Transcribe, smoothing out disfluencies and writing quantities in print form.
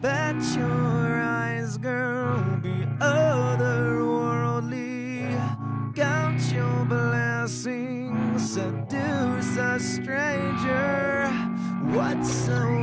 Bet your eyes, girl, be otherworldly. Count your blessings, seduce a stranger. What's so